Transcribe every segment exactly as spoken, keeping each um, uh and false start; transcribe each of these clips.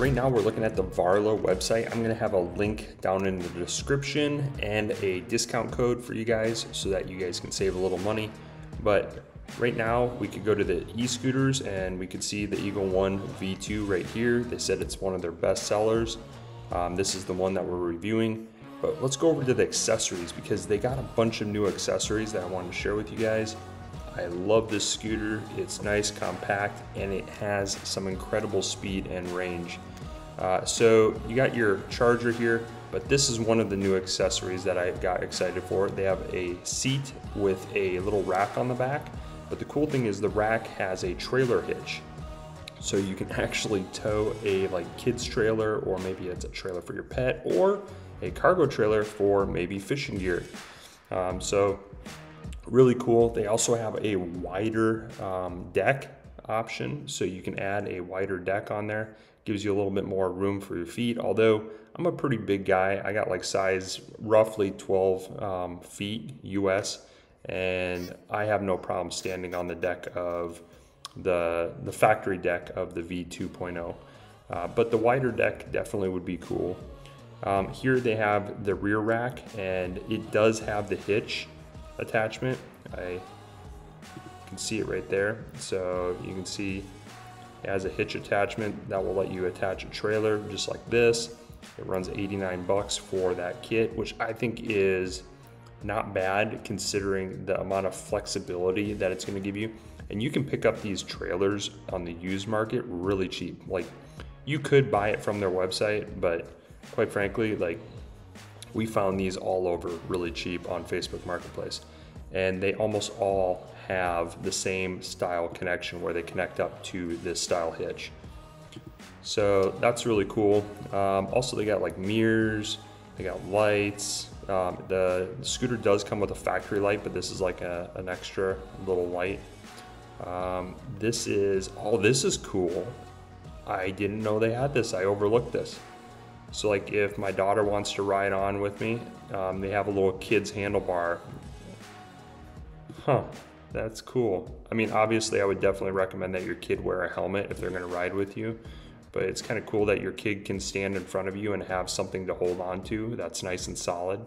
Right now we're looking at the Varla website. I'm going to have a link down in the description and a discount code for you guys so that you guys can save a little money. But right now we could go to the e-scooters and we could see the Eagle One V two right here. They said it's one of their best sellers. Um, this is the one that we're reviewing. But let's go over to the accessories because they got a bunch of new accessories that I wanted to share with you guys. I love this scooter. It's nice, compact, and it has some incredible speed and range. Uh, so you got your charger here, but this is one of the new accessories that I got excited for. They have a seat with a little rack on the back, but the cool thing is the rack has a trailer hitch. So you can actually tow a like kids trailer, or maybe it's a trailer for your pet, or a cargo trailer for maybe fishing gear. Um, so really cool. They also have a wider um, deck option, so you can add a wider deck on there. Gives you a little bit more room for your feet, although I'm a pretty big guy. I got like size roughly twelve um, feet U S, and I have no problem standing on the deck of the, the factory deck of the V two point oh, uh, but the wider deck definitely would be cool. Um, here they have the rear rack, and it does have the hitch attachment. I can see it right there, so you can see it has a hitch attachment that will let you attach a trailer just like this. It runs eighty-nine bucks for that kit, which I think is not bad considering the amount of flexibility that it's going to give you. And you can pick up these trailers on the used market really cheap. Like, you could buy it from their website, but quite frankly, like, we found these all over really cheap on Facebook Marketplace, and they almost all have the same style connection where they connect up to this style hitch. So that's really cool. Um, also, they got like mirrors, they got lights. Um, the scooter does come with a factory light, but this is like a, an extra little light. Um, this is, oh, this is cool. I didn't know they had this. I overlooked this. So like if my daughter wants to ride on with me, um, they have a little kid's handlebar. Huh, that's cool. I mean, obviously I would definitely recommend that your kid wear a helmet if they're gonna ride with you, but it's kind of cool that your kid can stand in front of you and have something to hold on to that's nice and solid.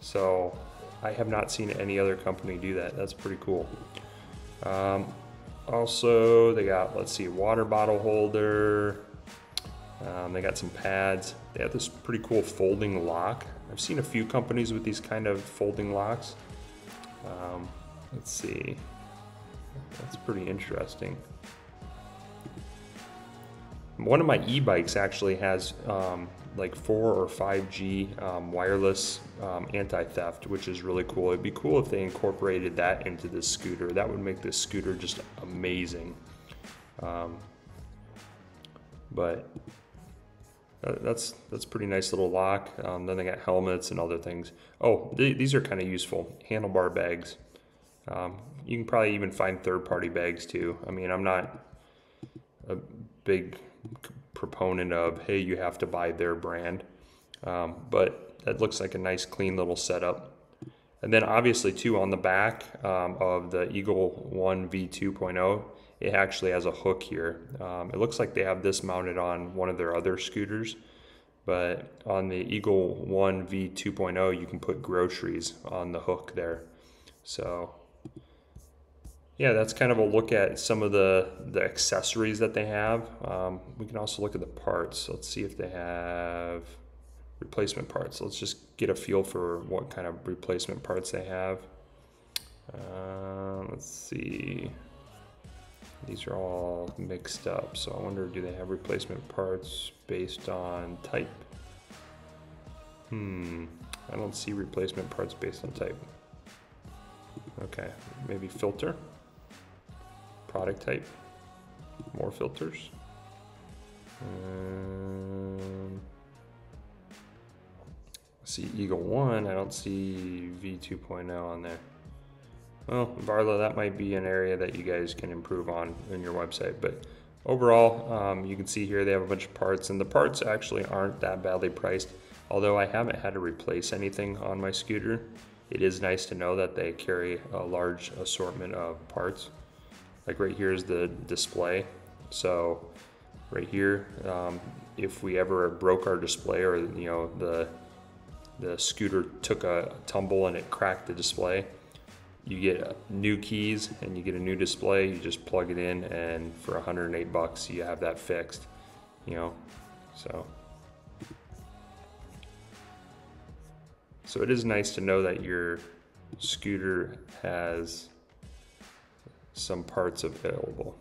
So I have not seen any other company do that. That's pretty cool. Um, also, they got, let's see, water bottle holder. Um, they got some pads. They have this pretty cool folding lock. I've seen a few companies with these kind of folding locks. Um, let's see, that's pretty interesting. One of my e-bikes actually has um, like four or five G um, wireless um, anti-theft, which is really cool. It'd be cool if they incorporated that into this scooter. That would make this scooter just amazing. Um, but that's that's pretty nice little lock. Um, then they got helmets and other things. Oh, th these are kind of useful. Handlebar bags. Um, you can probably even find third-party bags too. I mean, I'm not a big proponent of, hey, you have to buy their brand. Um, but that looks like a nice, clean little setup. And then obviously too, on the back um, of the Eagle One V two point oh, it actually has a hook here. Um, it looks like they have this mounted on one of their other scooters, but on the Eagle One V two point oh, you can put groceries on the hook there. So yeah, that's kind of a look at some of the, the accessories that they have. Um, we can also look at the parts. Let's see if they have, replacement parts. Let's just get a feel for what kind of replacement parts they have. Uh, let's see. These are all mixed up, so I wonder, do they have replacement parts based on type? Hmm, I don't see replacement parts based on type. Okay, maybe filter, product type, more filters. Um, I see Eagle One, I don't see V two point oh on there. Well, Varla, that might be an area that you guys can improve on in your website, but overall, um, you can see here they have a bunch of parts, and the parts actually aren't that badly priced. Although I haven't had to replace anything on my scooter, it is nice to know that they carry a large assortment of parts. Like right here is the display. So right here, um, if we ever broke our display, or you know the, the scooter took a tumble and it cracked the display, you get new keys and you get a new display. You just plug it in, and for a hundred and eight bucks, you have that fixed, you know, so. So it is nice to know that your scooter has some parts available.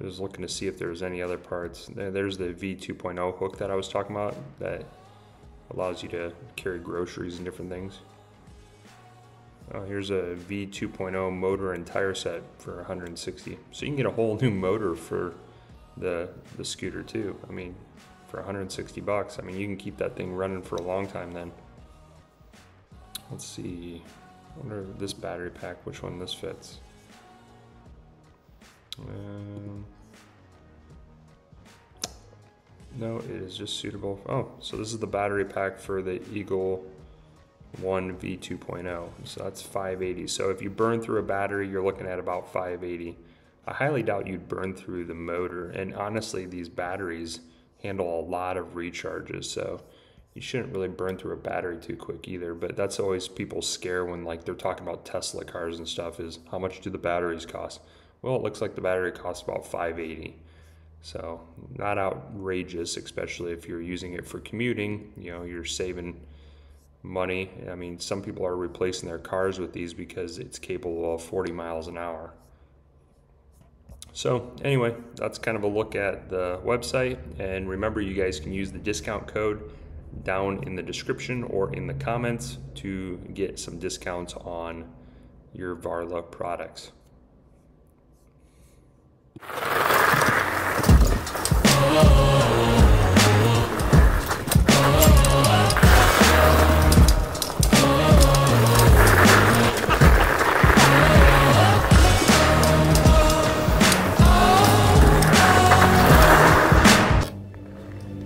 I was looking to see if there was any other parts. There's the V two point oh hook that I was talking about that allows you to carry groceries and different things. Oh, here's a V two point oh motor and tire set for a hundred and sixty. So you can get a whole new motor for the, the scooter too. I mean, for a hundred and sixty bucks. I mean, you can keep that thing running for a long time then. Let's see, I wonder this battery pack, which one this fits. Um, no, it is just suitable. Oh, so this is the battery pack for the Eagle One V two point oh, so that's five eighty. So if you burn through a battery, you're looking at about five eighty. I highly doubt you'd burn through the motor, and honestly, these batteries handle a lot of recharges, so you shouldn't really burn through a battery too quick either. But that's always people's scare when like they're talking about Tesla cars and stuff, is how much do the batteries cost? Well, it looks like the battery costs about five eighty, so not outrageous, especially if you're using it for commuting. You know, you're saving money. I mean, some people are replacing their cars with these because it's capable of forty miles an hour. So anyway, that's kind of a look at the website, and remember, you guys can use the discount code down in the description or in the comments to get some discounts on your Varla products.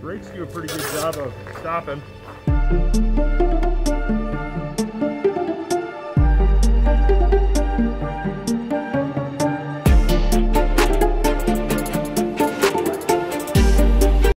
Brakes do a pretty good job of stopping.